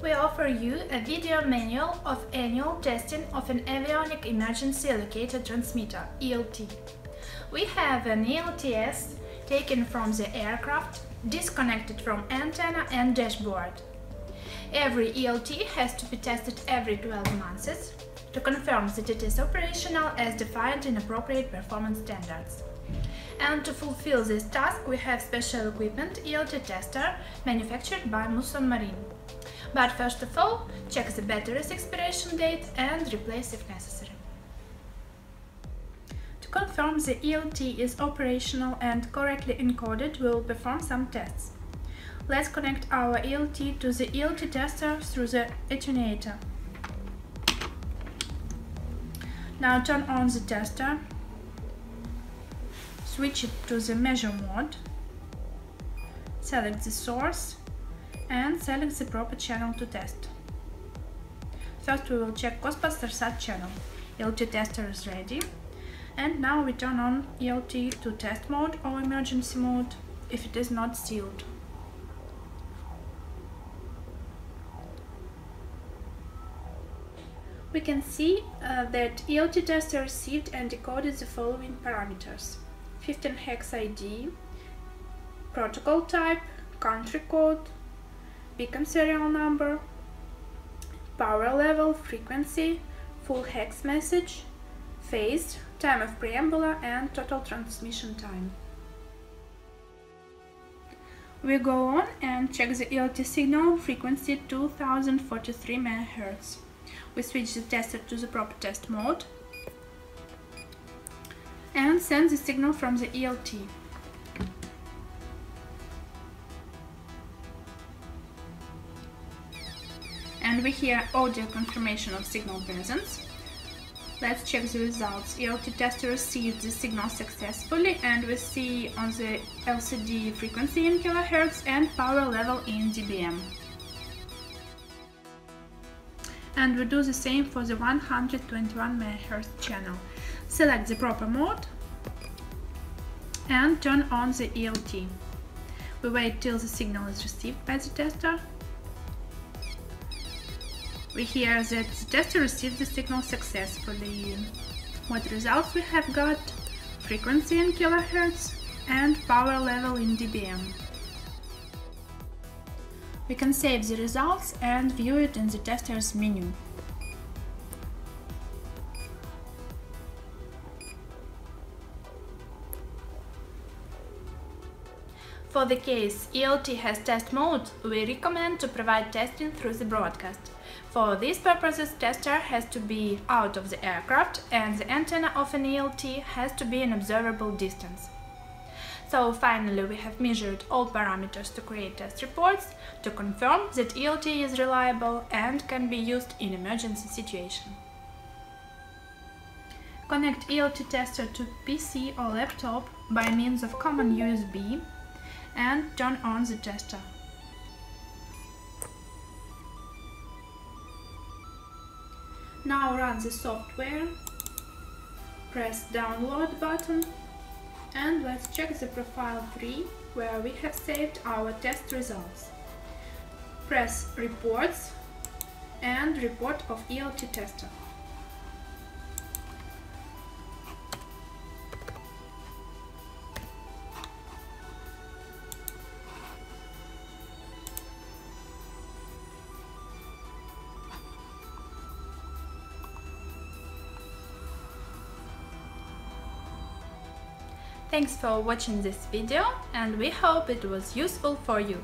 We offer you a video manual of annual testing of an avionic emergency locator transmitter, ELT. We have an ELTS taken from the aircraft, disconnected from antenna and dashboard. Every ELT has to be tested every 12 months to confirm that it is operational as defined in appropriate performance standards. And to fulfill this task, we have special equipment ELT tester manufactured by Musson Marine. But first of all, check the battery's expiration date and replace if necessary. To confirm the ELT is operational and correctly encoded, we will perform some tests. Let's connect our ELT to the ELT tester through the attenuator. Now turn on the tester, switch it to the measure mode, select the source and select the proper channel to test. First we will check cospas SAT channel. ELT tester is ready. And now we turn on ELT to test mode or emergency mode if it is not sealed. We can see that ELT tester received and decoded the following parameters: 15 hex ID, protocol type, country code, beacon serial number, power level, frequency, full hex message, phase, time of preamble, and total transmission time. We go on and check the ELT signal, frequency 2043 MHz. We switch the tester to the proper test mode and send the signal from the ELT. And we hear audio confirmation of signal presence. Let's check the results. ELT tester received the signal successfully, and we see on the LCD frequency in kHz and power level in dBm. And we do the same for the 121 MHz channel. Select the proper mode and turn on the ELT. We wait till the signal is received by the tester. We hear that the tester received the signal successfully. What results we have got? Frequency in kHz and power level in dBm. We can save the results and view it in the tester's menu. For the case ELT has test mode, we recommend to provide testing through the broadcast. For these purposes, tester has to be out of the aircraft and the antenna of an ELT has to be an observable distance. So finally, we have measured all parameters to create test reports to confirm that ELT is reliable and can be used in emergency situation. Connect ELT tester to PC or laptop by means of common USB and turn on the tester. Now run the software, press download button, and let's check the profile 3, where we have saved our test results. Press Reports and Report of ELT Tester. Thanks for watching this video, and we hope it was useful for you.